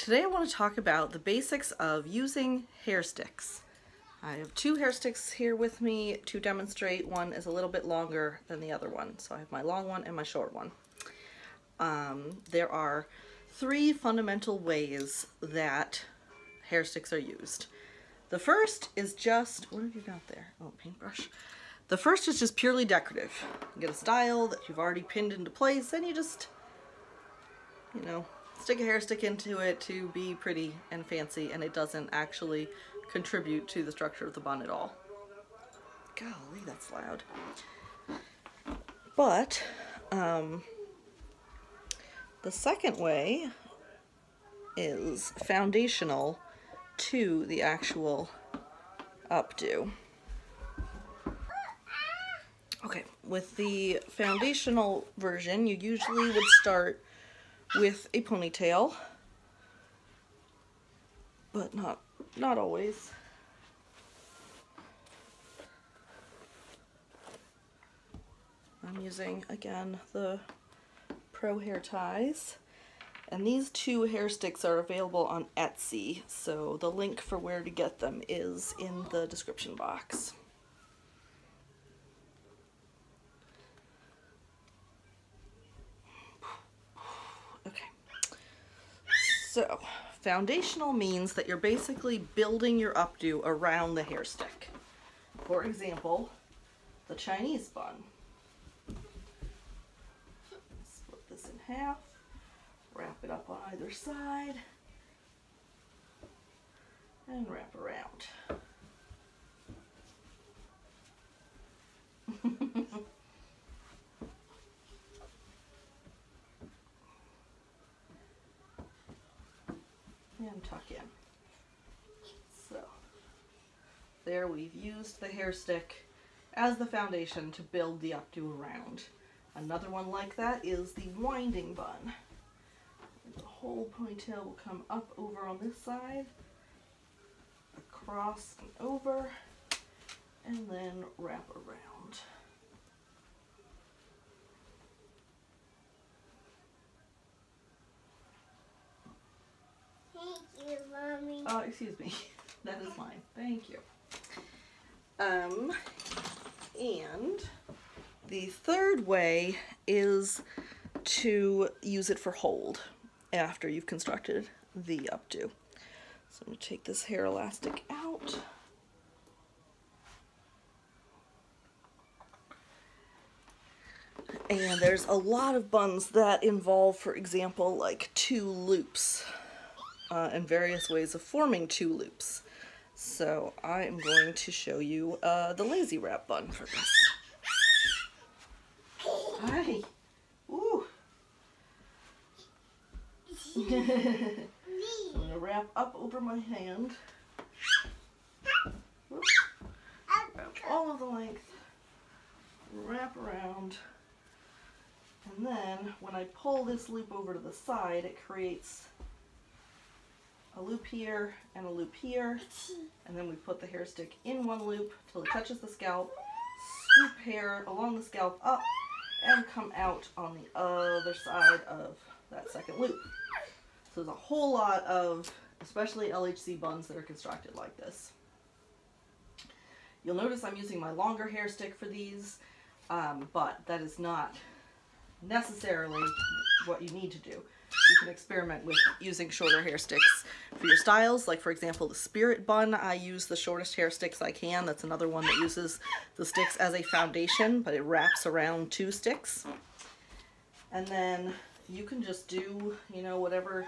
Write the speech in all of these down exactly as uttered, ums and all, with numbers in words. Today I want to talk about the basics of using hair sticks. I have two hair sticks here with me to demonstrate. One is a little bit longer than the other one. So I have my long one and my short one. Um, there are three fundamental ways that hair sticks are used. The first is just, what have you got there? Oh, paintbrush. The first is just purely decorative. You get a style that you've already pinned into place and you just, you know, stick a hair stick into it to be pretty and fancy, and it doesn't actually contribute to the structure of the bun at all. Golly, that's loud. But um, the second way is foundational to the actual updo. Okay, with the foundational version, you usually would start with a ponytail, but not not always. I'm using again the Pro Hair Ties, and these two hair sticks are available on Etsy, so the link for where to get them is in the description box. So, foundational means that you're basically building your updo around the hair stick. For example, the Chinese bun. Split this in half, wrap it up on either side, and wrap around. And tuck in. So there we've used the hair stick as the foundation to build the updo around. Another one like that is the winding bun. The whole ponytail will come up over on this side, across and over, and then wrap around. Thank you, Mommy. Oh, excuse me. That is mine. Thank you. Um, and the third way is to use it for hold after you've constructed the updo. So I'm going to take this hair elastic out. And there's a lot of buns that involve, for example, like two loops. Uh, and various ways of forming two loops. So I am going to show you uh, the lazy wrap bun for this. Hi. Ooh. I'm going to wrap up over my hand. Whoops. Wrap all of the length. Wrap around. And then when I pull this loop over to the side, it creates a loop here and a loop here, and then we put the hair stick in one loop till it touches the scalp, scoop hair along the scalp up, and come out on the other side of that second loop. So there's a whole lot of, especially L H C buns, that are constructed like this. You'll notice I'm using my longer hair stick for these, um, but that is not necessarily what you need to do. You can experiment with using shorter hair sticks for your styles, like for example the Spirit Bun. I use the shortest hair sticks I can. That's another one that uses the sticks as a foundation, but it wraps around two sticks. And then you can just do, you know, whatever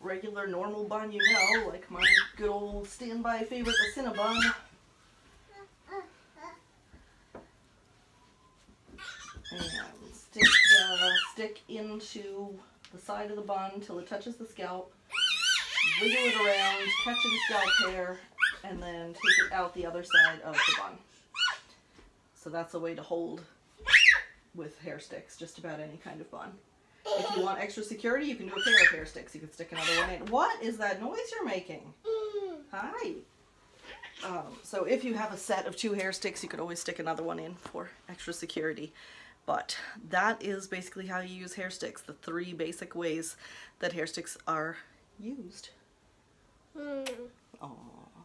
regular normal bun you know, like my good old standby favorite, the Cinnabun. And stick, uh, stick into the side of the bun till it touches the scalp, wiggle it around, catching scalp hair, and then take it out the other side of the bun. So that's a way to hold with hair sticks, just about any kind of bun. If you want extra security, you can do a pair of hair sticks. You can stick another one in. What is that noise you're making? Hi. Um, so if you have a set of two hair sticks, you could always stick another one in for extra security. But that is basically how you use hair sticks, the three basic ways that hair sticks are used. Mm. Aww.